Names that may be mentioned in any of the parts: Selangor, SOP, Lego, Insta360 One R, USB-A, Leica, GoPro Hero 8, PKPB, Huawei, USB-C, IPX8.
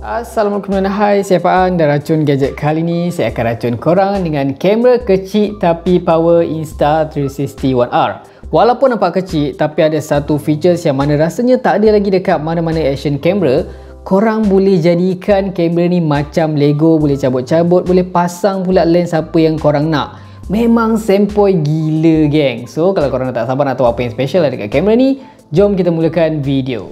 Assalamualaikum dan hai, saya Faan dan racun gadget. Kali ni saya akan racun korang dengan kamera kecil tapi power Insta360 One R. Walaupun nampak kecil tapi ada satu features yang mana rasanya tak ada lagi dekat mana-mana action kamera. Korang boleh jadikan kamera ni macam Lego, boleh cabut-cabut, boleh pasang pula lens apa yang korang nak. Memang sempoi gila geng. So kalau korang tak sabar nak tahu apa yang special ada dekat kamera ni, jom kita mulakan video.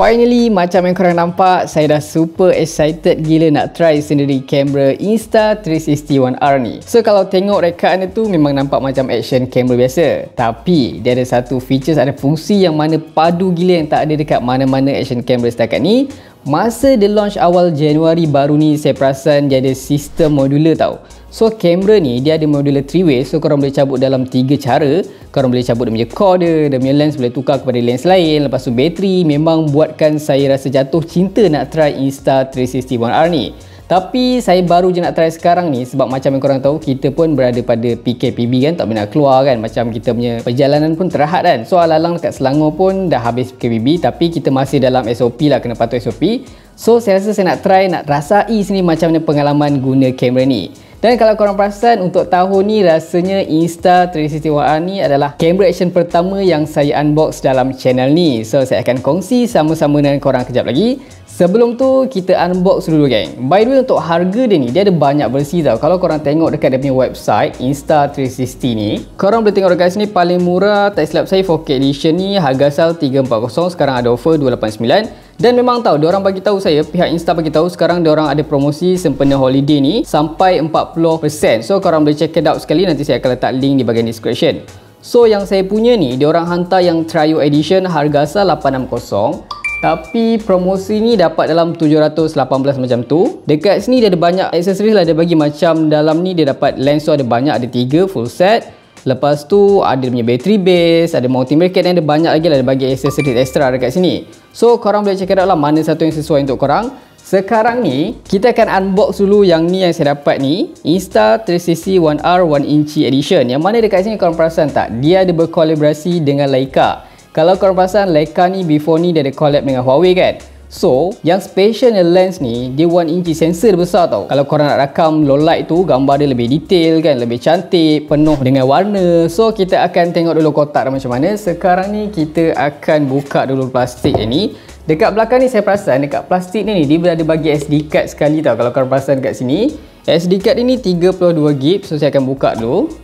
Finally, macam yang korang nampak, saya dah super excited gila nak try sendiri kamera Insta360 One R ni. So kalau tengok rekaan dia tu memang nampak macam action kamera biasa, tapi dia ada satu features, ada fungsi yang mana padu gila yang tak ada dekat mana-mana action kamera setakat ni. Masa dia launch awal Januari baru ni, saya perasan dia ada sistem modular tau. So kamera ni dia ada modular 3-way, so korang boleh cabut dalam 3 cara. Korang boleh cabut dia punya core dia, dia punya lens boleh tukar kepada lens lain, lepas tu bateri. Memang buatkan saya rasa jatuh cinta nak try Insta360 One R ni. Tapi saya baru je nak try sekarang ni sebab macam yang korang tahu kita pun berada pada PKPB kan, tak boleh nak keluar kan, macam kita punya perjalanan pun terhad kan. So alang-alang dekat Selangor pun dah habis PKPB tapi kita masih dalam SOP lah, kena patuh SOP. So saya rasa saya nak try, nak rasai sendiri macam mana pengalaman guna kamera ni. Dan kalau korang perasan untuk tahun ni rasanya Insta360 One R ni adalah kamera action pertama yang saya unbox dalam channel ni. So saya akan kongsi sama-sama dengan korang kejap lagi. Sebelum tu kita unbox dulu geng. By the way, untuk harga dia ni dia ada banyak versi tau. Kalau korang tengok dekat dia punya website Insta360 ni, korang boleh tengok dekat sini paling murah tak silap saya 4K edition ni harga sal 340, sekarang ada offer 289. Dan memang tahu, diorang bagi tahu saya, pihak Insta bagi tahu sekarang diorang ada promosi sempena holiday ni sampai 40%. So korang boleh check it out sekali, nanti saya akan letak link di bahagian description. So yang saya punya ni, diorang hantar yang Trio Edition harga asal 860. Tapi promosi ni dapat dalam 718 macam tu. Dekat sini dia ada banyak aksesoris lah, dia bagi macam dalam ni dia dapat lens tu ada banyak, ada 3 full set. Lepas tu ada punya battery base, ada mounting bracket dan ada banyak lagi lah, dia bagi accessories extra dekat sini. So korang boleh check it out lah mana satu yang sesuai untuk korang. Sekarang ni kita akan unbox dulu yang ni yang saya dapat ni, Insta360 One R 1 inci edition. Yang mana dekat sini korang perasan tak, dia ada berkolaborasi dengan Leica. Kalau korang perasan Leica ni before ni dia ada collab dengan Huawei kan. So, yang special lens ni, dia 1 inci sensor besar tau. Kalau korang nak rakam low light tu, gambar dia lebih detail kan, lebih cantik, penuh dengan warna. So, kita akan tengok dulu kotak dia macam mana. Sekarang ni, kita akan buka dulu plastik ni. Dekat belakang ni, saya perasan dekat plastik ni, dia ada bagi SD card sekali tau. Kalau korang perasan dekat sini, SD card ni 32GB. So, saya akan buka dulu.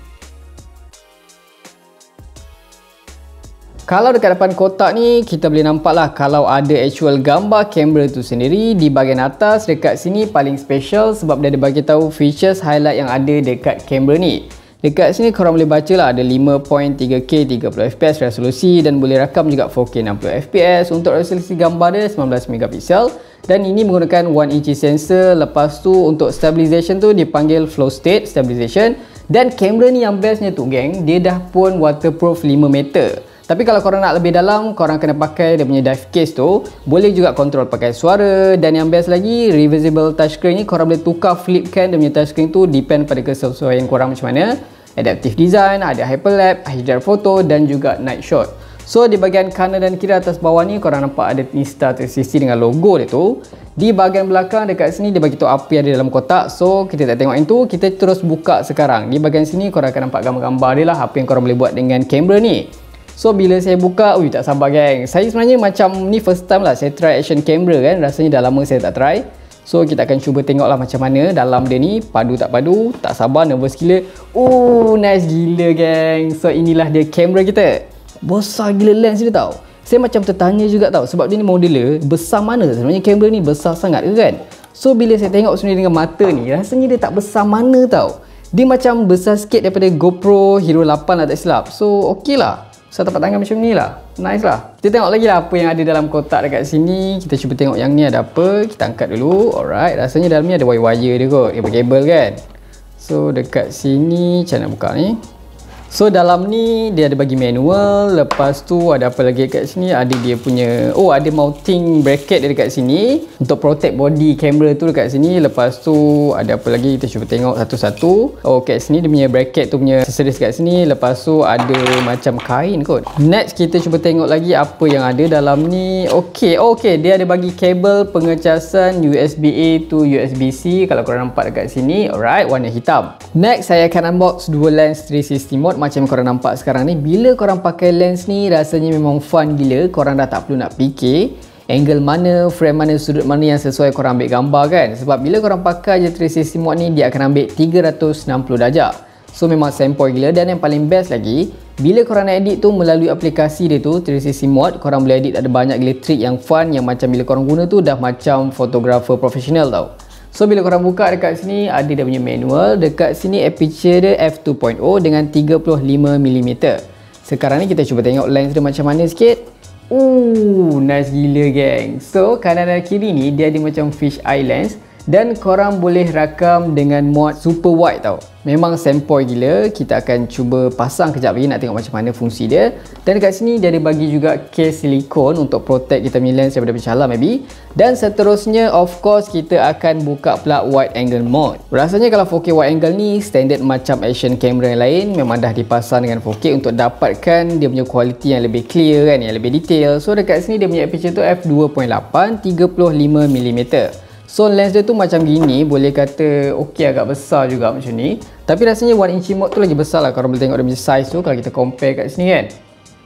Kalau dekat depan kotak ni, kita boleh nampak lah kalau ada actual gambar kamera tu sendiri. Di bahagian atas dekat sini paling special sebab dia ada bagi tahu features highlight yang ada dekat kamera ni. Dekat sini korang boleh baca lah ada 5.3K 30fps resolusi dan boleh rakam juga 4K 60fps. Untuk resolusi gambar dia 19MP dan ini menggunakan 1 inci sensor. Lepas tu untuk stabilization tu dipanggil flow state stabilization. Dan kamera ni yang bestnya tu geng, dia dah pun waterproof 5 meter. Tapi kalau korang nak lebih dalam, korang kena pakai dia punya dive case tu. Boleh juga kontrol pakai suara. Dan yang best lagi, reversible touchscreen ni korang boleh tukar flipkan dia punya touchscreen tu depend pada kesesuaian korang macam mana. Adaptive design, ada hyperlapse, HDR photo dan juga night shot. So di bahagian kanan dan kiri atas bawah ni korang nampak ada Insta360 dengan logo dia tu. Di bahagian belakang dekat sini dia bagi tahu apa yang ada dalam kotak. So kita tak tengok yang tu, kita terus buka sekarang. Di bahagian sini korang akan nampak gambar-gambar dia lah apa yang korang boleh buat dengan kamera ni. So bila saya buka, tak sabar geng. Saya sebenarnya macam ni first time lah saya try action camera kan. Rasanya dah lama saya tak try. So kita akan cuba tengok lah macam mana dalam dia ni. Padu tak padu, tak sabar, nervous gila. Oh nice gila geng. So inilah dia kamera kita. Besar gila lens dia tau. Saya macam tertanya juga tau sebab dia ni modular. Besar mana sebenarnya kamera ni, besar sangat ke kan. So bila saya tengok sendiri dengan mata ni, rasanya dia tak besar mana tau. Dia macam besar sikit daripada GoPro Hero 8 lah tak silap. So okey lah. So tapak tangan macam ni lah, nice lah. Kita tengok lagi lah apa yang ada dalam kotak dekat sini. Kita cuba tengok yang ni ada apa. Kita angkat dulu. Alright, rasanya dalam ni ada wire-wire dia kot, kabel kan. So dekat sini, macam nak buka ni. So dalam ni dia ada bagi manual, lepas tu ada apa lagi kat sini, ada dia punya, oh ada mounting bracket dia dekat sini untuk protect body kamera tu dekat sini. Lepas tu ada apa lagi, kita cuba tengok satu-satu. Oh kat sini dia punya bracket tu punya accessories kat sini, lepas tu ada macam kain kot. Next kita cuba tengok lagi apa yang ada dalam ni. Okey, dia ada bagi kabel pengecasan USB-A to USB-C kalau korang nampak dekat sini, alright, warna hitam. Next saya akan unbox dua lens 360 mode. Macam korang nampak sekarang ni, bila korang pakai lens ni rasanya memang fun gila, korang dah tak perlu nak fikir angle mana, frame mana, sudut mana yang sesuai korang ambil gambar kan. Sebab bila korang pakai je 360 mode ni, dia akan ambil 360 darjah. So memang sempoi gila. Dan yang paling best lagi, bila korang nak edit tu melalui aplikasi dia tu 360 mode, korang boleh edit, ada banyak gila trick yang fun yang macam bila korang guna tu dah macam fotografer profesional tau. So bila korang buka dekat sini, ada dia punya manual. Dekat sini aperture dia f2.0 dengan 35mm. Sekarang ni kita cuba tengok lens dia macam mana sikit. Nice gila geng. So kanan dan kiri ni dia ada macam fish eye lens, dan korang boleh rakam dengan mode super wide tau. Memang sempoi gila. Kita akan cuba pasang kejap lagi nak tengok macam mana fungsi dia. Dan dekat sini dia ada bagi juga case silikon untuk protect kita punya lens daripada bercalar maybe. Dan seterusnya of course kita akan buka pula wide angle mode. Rasanya kalau 4K wide angle ni standard macam action camera yang lain, memang dah dipasang dengan 4K untuk dapatkan dia punya kualiti yang lebih clear kan, yang lebih detail. So dekat sini dia punya aperture tu f2.8 35mm. So lens dia tu macam gini, boleh kata okey, agak besar juga macam ni. Tapi rasanya 1 inch mode tu lagi besar lah. Korang boleh tengok dia punya size tu kalau kita compare kat sini kan.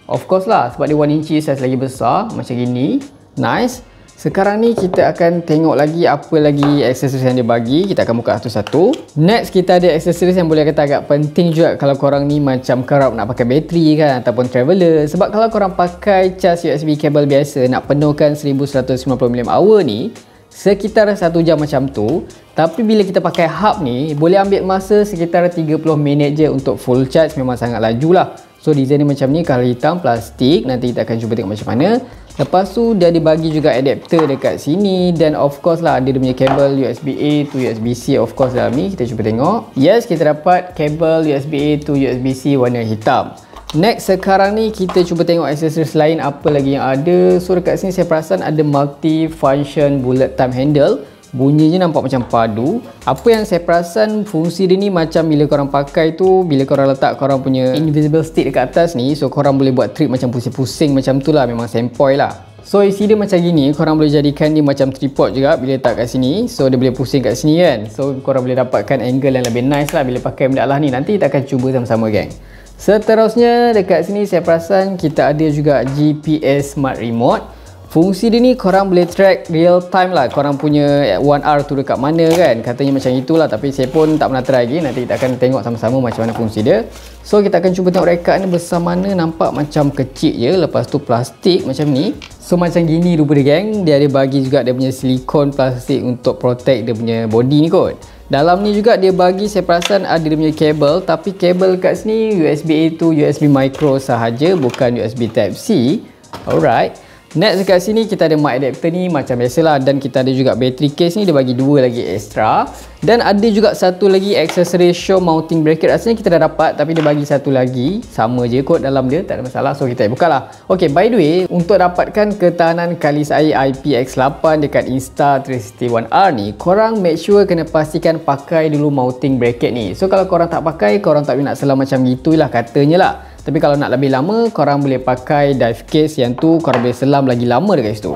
Of course lah, sebab dia 1 inch size lagi besar macam gini. Nice. Sekarang ni kita akan tengok lagi apa lagi aksesoris yang dia bagi. Kita akan buka satu-satu. Next kita ada aksesoris yang boleh kata agak penting juga kalau korang ni macam kerap nak pakai bateri kan, ataupun traveler. Sebab kalau korang pakai cas USB kabel biasa nak penuhkan 1190mAh ni sekitar 1 jam macam tu. Tapi bila kita pakai hub ni, boleh ambil masa sekitar 30 minit je untuk full charge. Memang sangat laju lah. So design dia macam ni, colour hitam, plastik. Nanti kita akan cuba tengok macam mana. Lepas tu dia dibagi juga adapter dekat sini. Dan of course lah ada dia punya kabel USB-A to USB-C of course dalam ni. Kita cuba tengok. Yes, kita dapat kabel USB-A to USB-C warna hitam. Next sekarang ni kita cuba tengok aksesoris lain apa lagi yang ada. So dekat sini saya perasan ada multi function bullet time handle. Bunyinya nampak macam padu. Apa yang saya perasan fungsi dia ni macam bila korang pakai tu, bila korang letak korang punya invisible stick dekat atas ni, so korang boleh buat trip macam pusing-pusing macam tu lah. Memang sempoi lah. So isi dia macam gini, korang boleh jadikan dia macam tripod juga bila letak kat sini. So dia boleh pusing kat sini kan. So korang boleh dapatkan angle yang lebih nice lah bila pakai benda lah ni. Nanti kita akan cuba sama-sama geng. Seterusnya dekat sini saya perasan kita ada juga GPS Smart Remote. Fungsi dia ni korang boleh track real time lah korang punya One R tu dekat mana kan. Katanya macam itulah, tapi saya pun tak pernah try lagi. Nanti kita akan tengok sama-sama macam mana fungsi dia. So kita akan cuba tengok rekat ni besar mana. Nampak macam kecil je, lepas tu plastik macam ni. So macam gini rupa dia geng. Dia ada bagi juga dia punya silikon plastik untuk protect dia punya body ni kot. Dalam ni juga dia bagi, saya perasan ada dia punya kabel. Tapi kabel kat sini USB-A to USB micro sahaja, bukan USB Type-C. Alright. Next dekat sini kita ada mic adapter ni macam biasalah. Dan kita ada juga battery case ni, dia bagi 2 lagi extra. Dan ada juga satu lagi accessory show mounting bracket. Rasanya kita dah dapat, tapi dia bagi satu lagi. Sama je kot dalam dia, tak ada masalah. So kita buka lah. Okay, by the way, untuk dapatkan ketahanan kalis air IPX8 dekat Insta360 One R ni, korang make sure kena pastikan pakai dulu mounting bracket ni. So kalau korang tak pakai, korang tak boleh nak selam macam gitulah katanya lah. Tapi kalau nak lebih lama, korang boleh pakai dive case yang tu, korang boleh selam lagi lama dekat situ.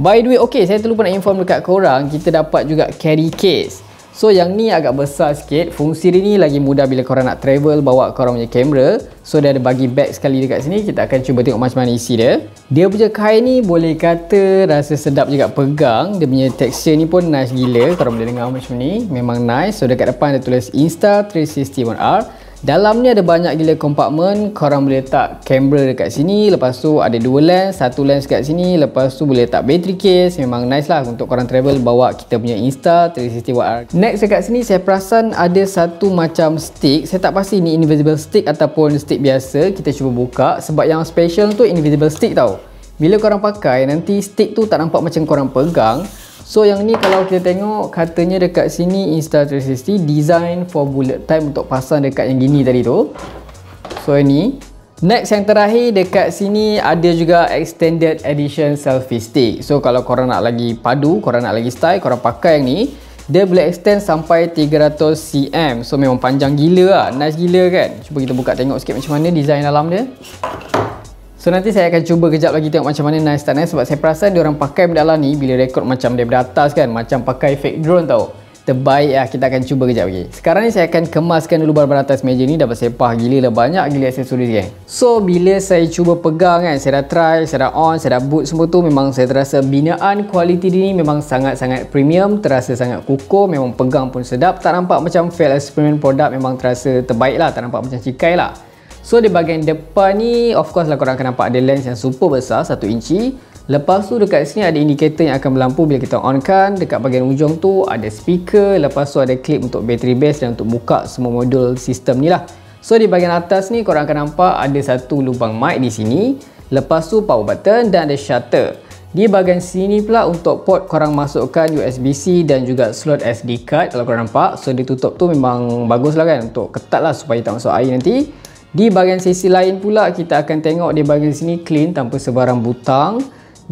By the way, okay, saya terlupa nak inform dekat korang, kita dapat juga carry case. So yang ni agak besar sikit. Fungsi dia ni lagi mudah bila korang nak travel, bawa korang punya kamera. So dia ada bagi bag sekali dekat sini. Kita akan cuba tengok macam mana isi dia. Dia punya kain ni boleh kata rasa sedap juga pegang. Dia punya texture ni pun nice gila. Korang boleh dengar macam ni, memang nice. So dekat depan dia tulis Insta360 One R. Dalam ni ada banyak gila kompartmen. Korang boleh letak kamera dekat sini. Lepas tu ada 2 lens, 1 lens kat sini. Lepas tu boleh letak battery case. Memang nice lah untuk korang travel bawa kita punya Insta360 One R. Next dekat sini saya perasan ada satu macam stick. Saya tak pasti ni invisible stick ataupun stick biasa. Kita cuba buka. Sebab yang special tu invisible stick tau. Bila korang pakai, nanti stick tu tak nampak macam korang pegang. So yang ni kalau kita tengok, katanya dekat sini Insta360 design for bullet time untuk pasang dekat yang gini tadi tu. So ini. Next yang terakhir dekat sini ada juga extended edition selfie stick. So kalau korang nak lagi padu, korang nak lagi style, korang pakai yang ni. Dia boleh extend sampai 300 cm. So memang panjang gila lah, nice gila kan. Cuba kita buka tengok sikit macam mana design dalam dia. So nanti saya akan cuba kejap lagi tengok macam mana nice tak nice. Sebab saya perasan diorang pakai benda dalam ni bila rekod macam daripada atas kan, macam pakai fake drone tau. Terbaik lah, kita akan cuba kejap lagi. Sekarang ni saya akan kemaskan dulu bahan-bahan atas meja ni. Dapat sepah gila lah, banyak gila aksesoris kan. So bila saya cuba pegang kan, saya dah try, saya dah on, saya dah boot semua tu, memang saya terasa binaan kualiti dia ni memang sangat-sangat premium, terasa sangat kukuh, memang pegang pun sedap. Tak nampak macam fail experiment produk, memang terasa terbaik lah, tak nampak macam cikai lah. So di bahagian depan ni, of course lah korang akan nampak ada lens yang super besar, 1 inci. Lepas tu dekat sini ada indikator yang akan berlampu bila kita on kan. Dekat bahagian ujung tu ada speaker. Lepas tu ada klip untuk bateri base dan untuk buka semua modul sistem ni lah. So di bahagian atas ni korang akan nampak ada satu lubang mic di sini. Lepas tu power button dan ada shutter. Di bahagian sini pula untuk port korang masukkan USB-C dan juga slot SD card kalau korang nampak. So ditutup tu memang bagus lah kan, untuk ketat lah supaya tak masuk air nanti. Di bahagian sisi lain pula kita akan tengok di bahagian sini clean tanpa sebarang butang.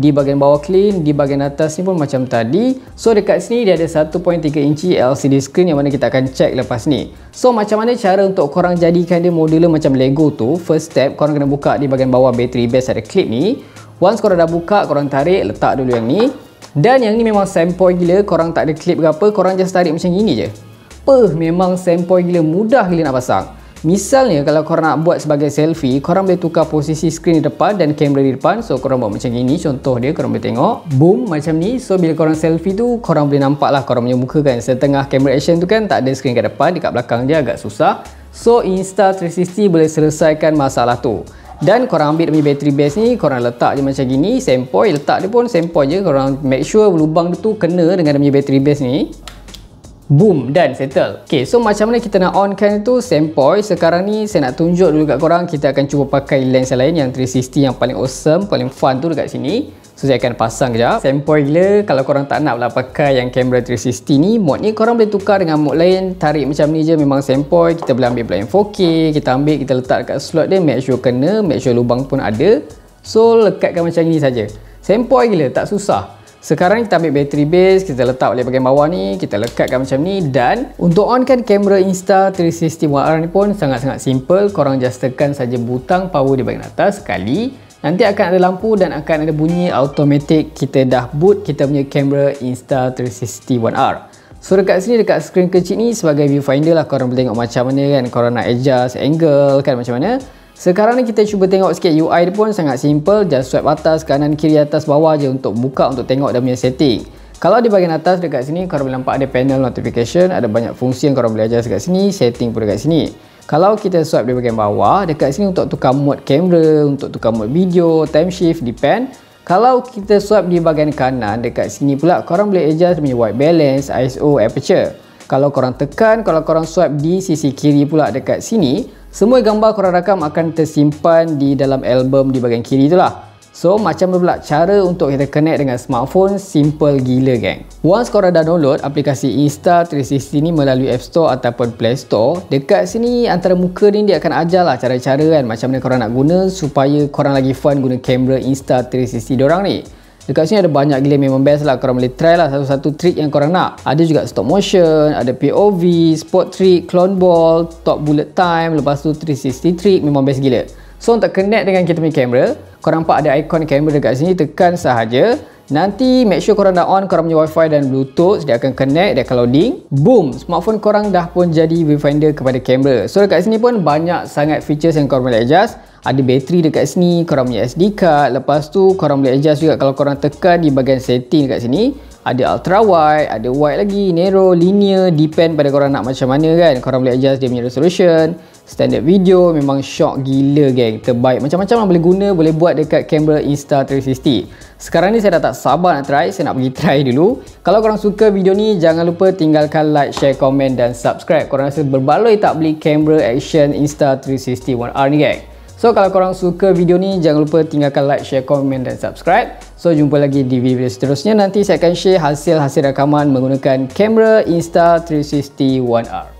Di bahagian bawah clean, di bahagian atas ni pun macam tadi. So dekat sini dia ada 1.3 inci LCD screen yang mana kita akan check lepas ni. So macam mana cara untuk korang jadikan dia modular macam Lego tu? First step, korang kena buka di bahagian bawah bateri base ada clip ni. Once korang dah buka, korang tarik, letak dulu yang ni. Dan yang ni memang sempoi gila, korang tak ada clip ke apa, korang just tarik macam gini je. Peh, memang sempoi gila, mudah gila nak pasang. Misalnya kalau korang nak buat sebagai selfie, korang boleh tukar posisi skrin di depan dan kamera di depan. So korang buat macam ini, contoh dia korang boleh tengok. Boom, macam ni. So bila korang selfie tu, korang boleh nampak lah korang punya muka kan. Setengah kamera action tu kan tak ada skrin kat depan, dekat belakang dia agak susah. So Insta360 boleh selesaikan masalah tu. Dan korang ambil punya bateri base ni, korang letak je macam gini, sempoi, letak dia pun sempoi je. Korang make sure lubang dia tu kena dengan dia punya bateri base ni. Boom, dan settle. Okay, so macam mana kita nak on kan tu sempoi. Sekarang ni saya nak tunjuk dulu kat korang. Kita akan cuba pakai lens yang lain, yang 360 yang paling awesome, paling fun tu dekat sini. So saya akan pasang kejap. Sempoi gila. Kalau korang tak nak pula pakai yang kamera 360 ni, mode ni korang boleh tukar dengan mode lain. Tarik macam ni je, memang sempoi. Kita boleh ambil pula yang 4K. Kita ambil, kita letak dekat slot dia. Make sure kena, make sure lubang pun ada. So lekatkan macam ni saja. Sempoi gila, tak susah. Sekarang kita ambil bateri base, kita letak oleh bahagian bawah ni, kita lekatkan macam ni. Dan untuk on kan kamera Insta360 One R ni pun sangat-sangat simple. Korang just tekan saja butang power di bahagian atas sekali. Nanti akan ada lampu dan akan ada bunyi automatic kita dah boot kita punya kamera Insta360 One R. So dekat sini, dekat skrin kecil ni sebagai viewfinder lah, korang boleh tengok macam mana kan, korang nak adjust angle kan macam mana. Sekarang ni kita cuba tengok sikit UI dia pun sangat simple. Just swipe atas, kanan, kiri, atas, bawah je untuk buka, untuk tengok dia punya setting. Kalau di bahagian atas dekat sini, korang boleh nampak ada panel notification. Ada banyak fungsi yang korang boleh adjust dekat sini. Setting pun dekat sini. Kalau kita swipe di bahagian bawah, dekat sini untuk tukar mode kamera, untuk tukar mode video, time shift, depend. Kalau kita swipe di bahagian kanan, dekat sini pula korang boleh adjust punya white balance, ISO, aperture. Kalau korang tekan, kalau korang swipe di sisi kiri pula dekat sini, semua gambar korang rakam akan tersimpan di dalam album di bahagian kiri tu lah. So macam mana pula cara untuk kita connect dengan smartphone? Simple gila gang. Once korang dah download aplikasi Insta360 ni melalui App Store ataupun Play Store, dekat sini antara muka ni dia akan ajar lah cara-cara kan, macam mana korang nak guna supaya korang lagi fun guna kamera Insta360 diorang ni. Dekat sini ada banyak gila, memang best lah. Korang boleh try lah satu-satu trick yang korang nak. Ada juga stop motion, ada POV, spot trick, clone ball, top bullet time, lepas tu 360 trick, memang best gila. So untuk connect dengan kita punya kamera, korang nampak ada ikon kamera dekat sini, tekan sahaja. Nanti make sure korang dah on korang punya wifi dan bluetooth, dia akan connect, dia akan loading. Boom, smartphone korang dah pun jadi viewfinder kepada kamera. So dekat sini pun banyak sangat features yang korang boleh adjust. Ada bateri dekat sini, korang punya SD card. Lepas tu korang boleh adjust juga kalau korang tekan di bahagian setting dekat sini. Ada ultra wide, ada wide lagi, narrow, linear. Depend pada korang nak macam mana kan. Korang boleh adjust dia punya resolution. Standard video, memang shock gila geng. Terbaik, macam-macam boleh guna, boleh buat dekat kamera Insta360. Sekarang ni saya dah tak sabar nak try, saya nak pergi try dulu. Kalau korang suka video ni, jangan lupa tinggalkan like, share, komen dan subscribe. Korang rasa berbaloi tak beli kamera action Insta360 One R ni geng? So kalau korang suka video ni, jangan lupa tinggalkan like, share, komen dan subscribe. So jumpa lagi di video seterusnya. Nanti saya akan share hasil-hasil rakaman menggunakan kamera Insta360 One R.